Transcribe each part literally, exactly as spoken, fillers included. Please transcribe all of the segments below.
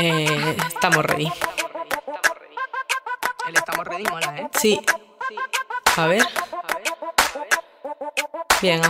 Eh, estamos ready. El estamos ready mola, ¿eh? Sí. A ver. Bien.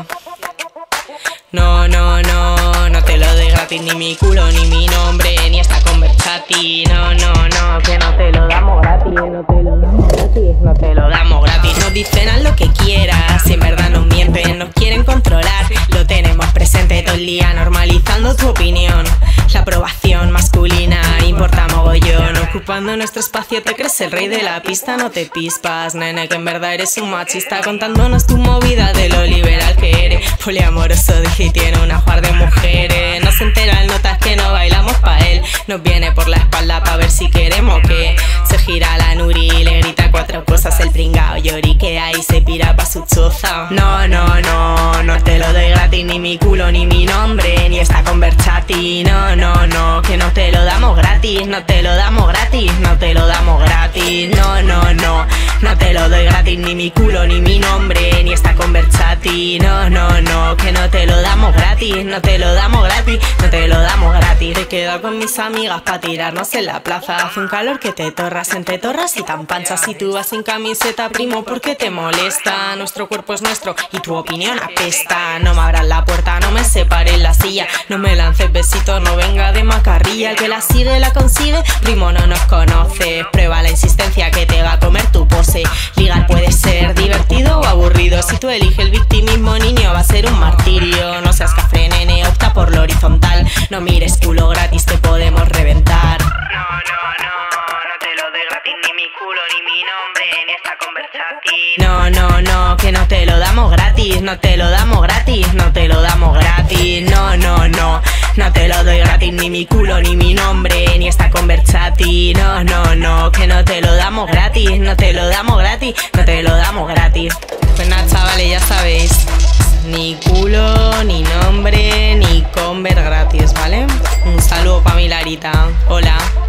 No, no, no, no te lo doy gratis, ni mi culo, ni mi nombre, ni esta conversati. No, no, no, que no te lo damos gratis, no te lo damos gratis, no te lo damos gratis. Nos dicen haz lo que quieras, si en verdad nos mienten, nos quieren controlar. Lo tenemos presente todo el día, normalizando tu opinión. La aprobación masculina importa mogollón, ocupando nuestro espacio te crees el rey de la pista. No te pispas, nene, que en verdad eres un machista, contándonos tu movida de lo liberal que eres. Poliamoroso dije, tiene una juar de mujeres. No se entera el notas que no bailamos pa' él. Nos viene por la espalda pa' ver si queremos que se gira la Nuri, le grita cuatro cosas. El pringao lloriquea y se pira pa' su choza. No, no, no, no te lo doy gratis, ni mi culo, ni mi nombre, ni esta conversati. No, no, no, que no te lo damos gratis, no te lo damos gratis, no te lo damos gratis. No, no, no, no te lo doy gratis, ni mi culo, ni mi nombre, ni esta conversati. No, no, no, que no te lo damos gratis, no te lo damos gratis, no te lo damos gratis. He quedado con mis amigas pa' tirarnos en la plaza. Hace un calor que te torras, entre torras y tan panchas. Si tú vas sin camiseta, primo, ¿por qué te molesta? Nuestro cuerpo es nuestro y tu opinión apesta. No me abras la puerta, no me separes la silla, no me lances besitos, no venga de macarrilla. El que la sigue la consigue, primo, no nos conoces. Prueba la insistencia que te va a comer tu pose. Ligar puede ser divertido o aburrido, si tú eliges el victimismo, niño, va a ser un martirio. No seas cafre, nene, opta por lo horizontal. No mires culo gratis, te podemos reventar. No, no, no, no te lo doy gratis, ni mi culo, ni mi nombre, ni esta conversati. No, no, no, que no te lo damos gratis, no te lo damos gratis, no te lo damos gratis. No, no, no, no te lo doy gratis, ni mi culo, ni mi nombre, ni esta conversati. No, no, no, que no te lo damos gratis, no te lo damos gratis, no te lo damos gratis. Pues nada, chavales, ya sabéis, ni culo, ni nombre, ni conver gratis, ¿vale? Un saludo pa' mi Larita, hola.